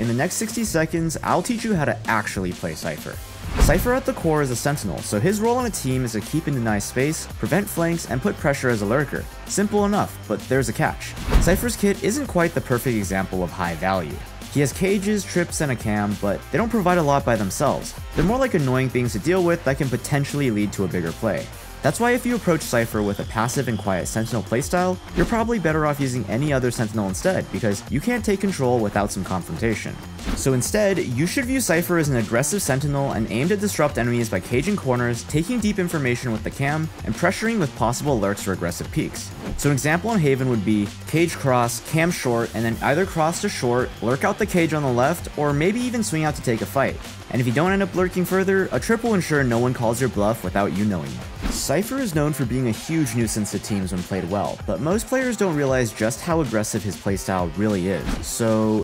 In the next 60 seconds, I'll teach you how to actually play Cypher. Cypher at the core is a sentinel, so his role on a team is to keep and deny space, prevent flanks, and put pressure as a lurker. Simple enough, but there's a catch. Cypher's kit isn't quite the perfect example of high value. He has cages, trips, and a cam, but they don't provide a lot by themselves. They're more like annoying things to deal with that can potentially lead to a bigger play. That's why if you approach Cypher with a passive and quiet sentinel playstyle, you're probably better off using any other sentinel instead, because you can't take control without some confrontation. So instead, you should view Cypher as an aggressive sentinel and aim to disrupt enemies by caging corners, taking deep information with the cam, and pressuring with possible lurks or aggressive peaks. So an example on Haven would be cage cross, cam short, and then either cross to short, lurk out the cage on the left, or maybe even swing out to take a fight. And if you don't end up lurking further, a trip will ensure no one calls your bluff without you knowing it. Cypher is known for being a huge nuisance to teams when played well, but most players don't realize just how aggressive his playstyle really is. So